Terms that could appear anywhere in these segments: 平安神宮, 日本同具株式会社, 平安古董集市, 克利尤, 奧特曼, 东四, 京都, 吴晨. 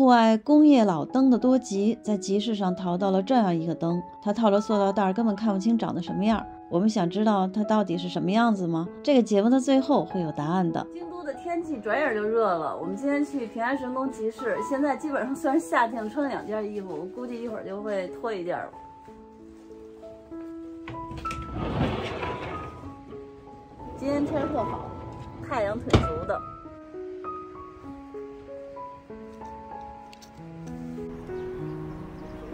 户外工业老灯的多吉在集市上淘到了这样一个灯，他套着塑料袋，根本看不清长得什么样。我们想知道它到底是什么样子吗？这个节目的最后会有答案的。京都的天气转眼就热了，我们今天去平安神宫集市，现在基本上虽然夏天穿两件衣服，我估计一会儿就会脱一件了。 今天天特好，太阳挺足的。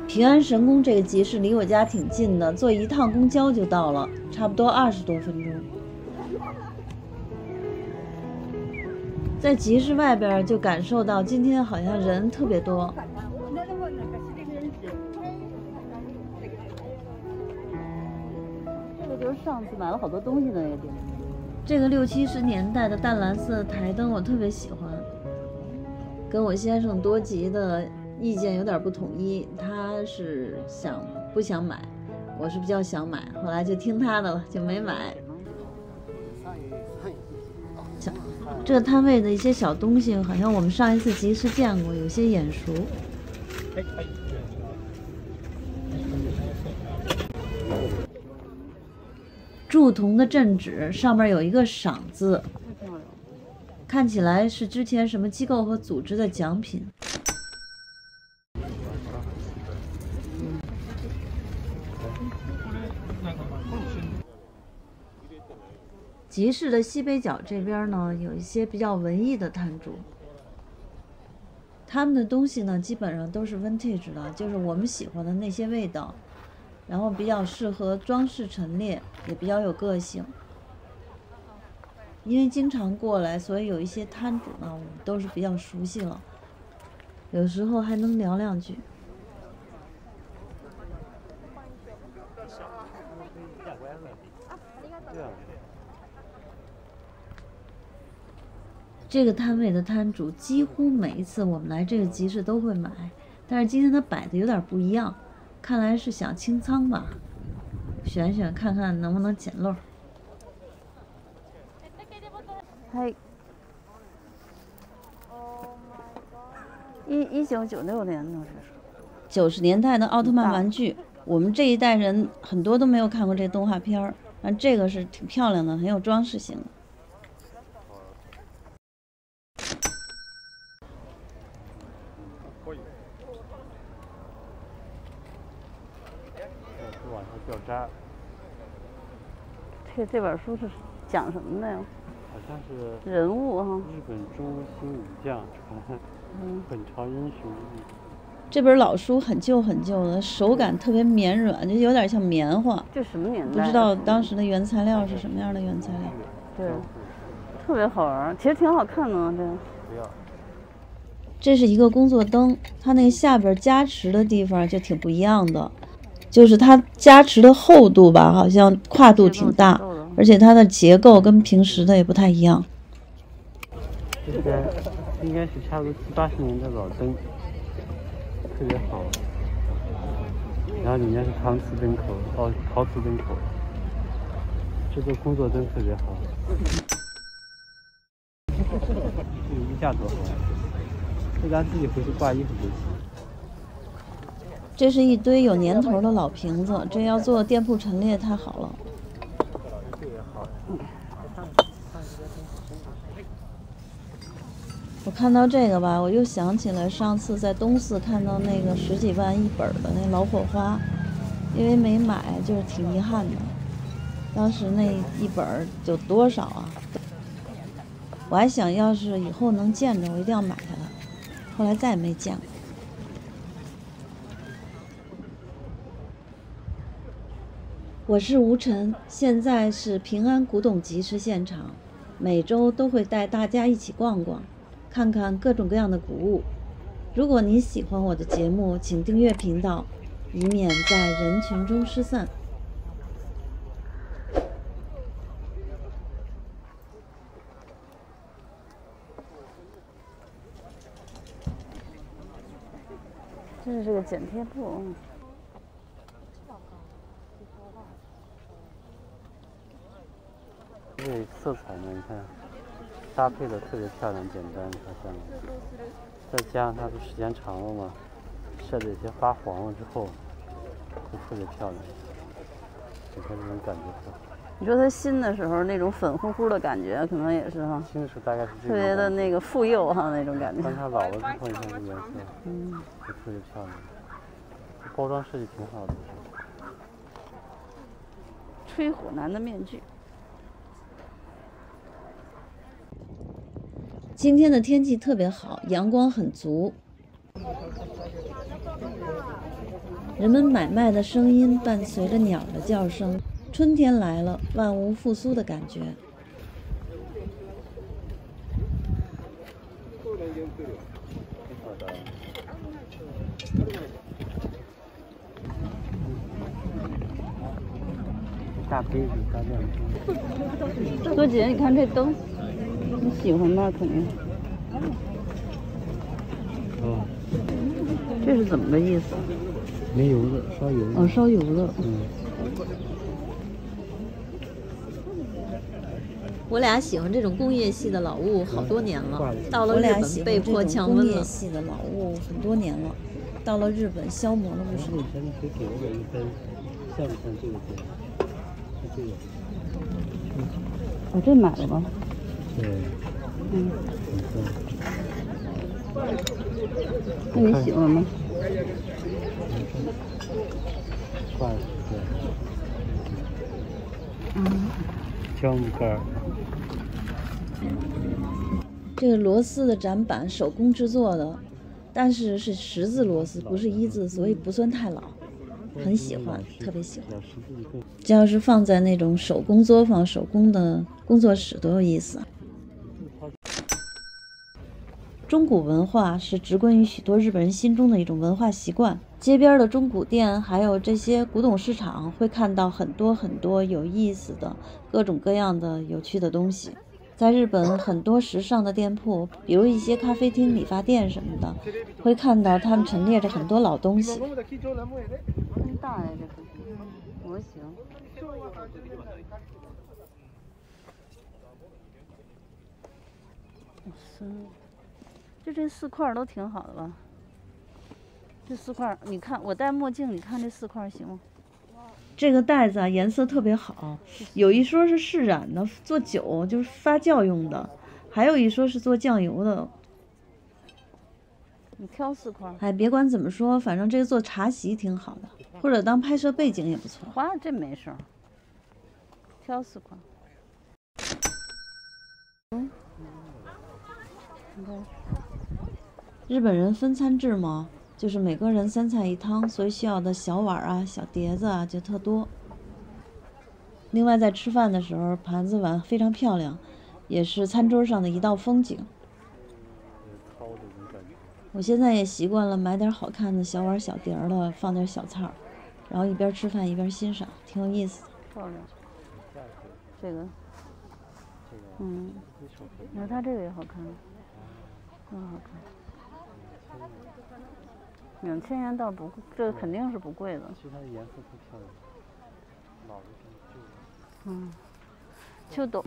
平安神宫这个集市离我家挺近的，坐一趟公交就到了，差不多20多分钟。在集市外边就感受到今天好像人特别多。 就是上次买了好多东西的那个店。这个60、70年代的淡蓝色台灯我特别喜欢，跟我先生多吉的意见有点不统一，他是不想买，我是比较想买，后来就听他的了，就没买。这个摊位的一些小东西，好像我们上一次集市见过，有些眼熟。 铸铜的镇纸上面有一个“赏”字，看起来是之前什么机构和组织的奖品。集市的西北角这边呢，有一些比较文艺的摊主，他们的东西呢，基本上都是 vintage 的，就是我们喜欢的那些味道。 然后比较适合装饰陈列，也比较有个性。因为经常过来，所以有一些摊主呢，我们都是比较熟悉了，有时候还能聊两句。这个摊位的摊主几乎每一次我们来这个集市都会买，但是今天他摆的有点不一样。 看来是想清仓吧，选选看看能不能捡漏。嗨，1996年那是90年代的奥特曼玩具，我们这一代人很多都没有看过这动画片儿，但这个是挺漂亮的，很有装饰性的。 这本书是讲什么的呀？好像是人物哈，日本诸星武将，本朝英雄。这本老书很旧的，手感特别绵软，就有点像棉花。这什么年代？不知道当时的原材料是什么样的原材料。对，特别好玩，其实挺好看的这。这是一个工作灯，它那个下边加持的地方就挺不一样的。 就是它加持的厚度吧，好像跨度挺大，而且它的结构跟平时的也不太一样。这个应该是差不多70、80年的老灯，特别好。然后里面是搪瓷灯口，哦，陶瓷灯口。这个工作灯特别好。这个衣架多好，这咱自己回去挂衣服就行。 这是一堆有年头的老瓶子，这要做店铺陈列太好了。我看到这个吧，我又想起来上次在东四看到那个10几万一本的那老火花，因为没买，就是挺遗憾的。当时那一本有多少啊？我还想要是以后能见着，我一定要买下来。后来再也没见过。 我是吴晨，现在是平安古董集市现场，每周都会带大家一起逛逛，看看各种各样的古物。如果您喜欢我的节目，请订阅频道，以免在人群中失散。这是个剪贴布。 这色彩呢？你看，搭配的特别漂亮简单，好像。再加上它不时间长了嘛，晒的有些发黄了之后，就特别漂亮。你看这种感觉特好。你说它新的时候那种粉乎乎的感觉，可能也是哈。新的时候大概是这种。特别的那个妇幼哈那种感觉。但它老了之后，你看这颜色，就特别漂亮。这包装设计挺好的。 吹火男的面具。今天的天气特别好，阳光很足，人们买卖的声音伴随着鸟的叫声，春天来了，万物复苏的感觉。大杯子，大量。多姐，你看这灯，你喜欢吧？肯定。哦。这是怎么个意思？没油了，烧油了。哦，烧油了。嗯。我俩喜欢这种工业系的老物好多年了，到了日本被迫降温了。工业系的老物很多年了，到了日本消磨了不少。你可以给我一根，像不像这个灯？ 我这买了吧？对，嗯，那你喜欢吗？挂的对，嗯，姜干。这个螺丝的展板手工制作的，但是是十字螺丝，不是一字，所以不算太老。 很喜欢，特别喜欢。这要是放在那种手工作坊、手工的工作室，多有意思啊！中古文化是植根于许多日本人心中的一种文化习惯。街边的中古店，还有这些古董市场，会看到很多很多有意思的、各种各样的有趣的东西。在日本，很多时尚的店铺，比如一些咖啡厅、理发店什么的，会看到他们陈列着很多老东西。 大呀，这个模型。就这四块都挺好的吧？这四块，你看我戴墨镜，你看这四块行吗？这个袋子啊，颜色特别好，有一说是释染的，做酒就是发酵用的，还有一说是做酱油的。 你挑四块。哎，别管怎么说，反正这个做茶席挺好的，或者当拍摄背景也不错。花这没事儿，挑四块。嗯，你看，日本人分餐制嘛，就是每个人三菜一汤，所以需要的小碗啊、小碟子啊就特多。另外，在吃饭的时候，盘子碗非常漂亮，也是餐桌上的一道风景。 我现在也习惯了买点好看的小碗小碟儿了，放点小菜儿，然后一边吃饭一边欣赏，挺有意思的。漂亮，这个，嗯，你看它这个也好看，真好看。2000元倒不，这个肯定是不贵的。其实它的颜色不漂亮，老的旧的。嗯，秋冬。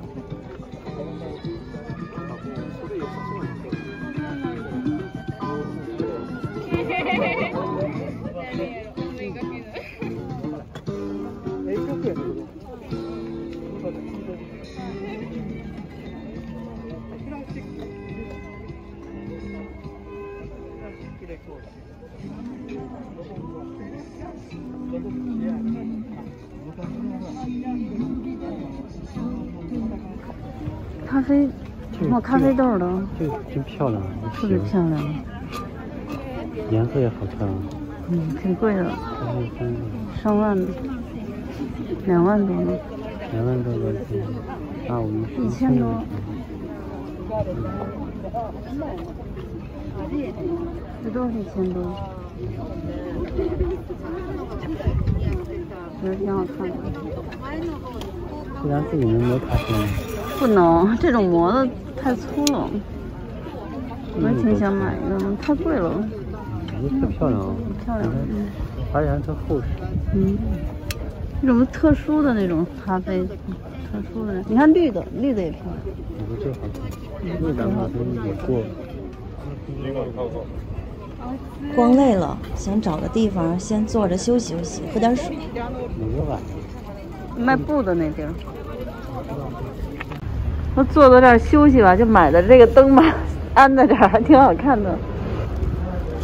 咖啡，哇，咖啡豆的，这真漂亮，特别漂亮，颜色也好看，嗯，挺贵的，上万的，2万多呢，2万多块钱，啊，我们1000多，这都是1000多，觉得挺好看的，虽然自己能磨咖啡。 不能，这种磨的太粗了。我也挺想买一个，太贵了。特漂亮啊！漂亮，而且还特厚实。嗯。这种特殊的那种咖啡，特殊的。你看绿的，绿的也漂亮。你说这好看，绿的我过。逛累了，想找个地方先坐着休息休息，喝点水。卖布的那地儿。我坐在这儿休息吧，就买的这个灯吧，安在这儿还挺好看的。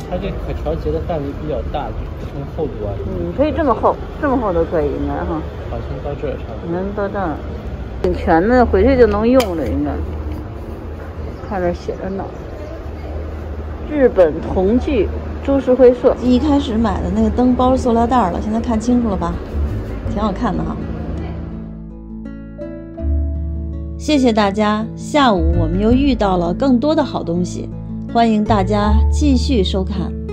它这可调节的范围比较大，从厚度啊，可以这么厚，这么厚都可以，应该哈。好像到这儿差不多。能到这儿，挺全的，回去就能用了，应该。看这写着呢，日本同具株式会社。一开始买的那个灯包着塑料袋了，现在看清楚了吧？挺好看的哈。谢谢大家，下午我们又遇到了更多的好东西。 欢迎大家继续收看。